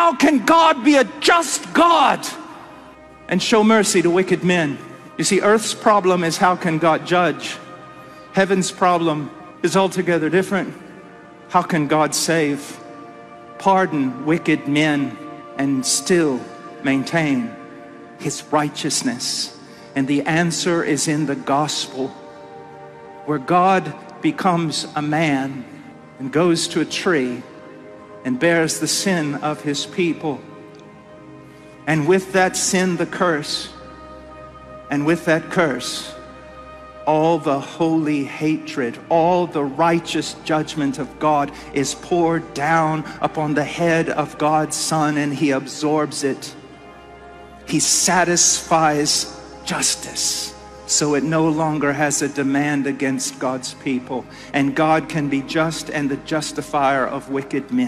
How can God be a just God and show mercy to wicked men? You see, earth's problem is how can God judge? Heaven's problem is altogether different. How can God save, pardon wicked men, and still maintain his righteousness? And the answer is in the gospel, where God becomes a man and goes to a tree and bears the sin of his people, and with that sin the curse, and with that curse all the holy hatred, all the righteous judgment of God is poured down upon the head of God's Son, and he absorbs it. He satisfies justice, so it no longer has a demand against God's people, and God can be just and the justifier of wicked men.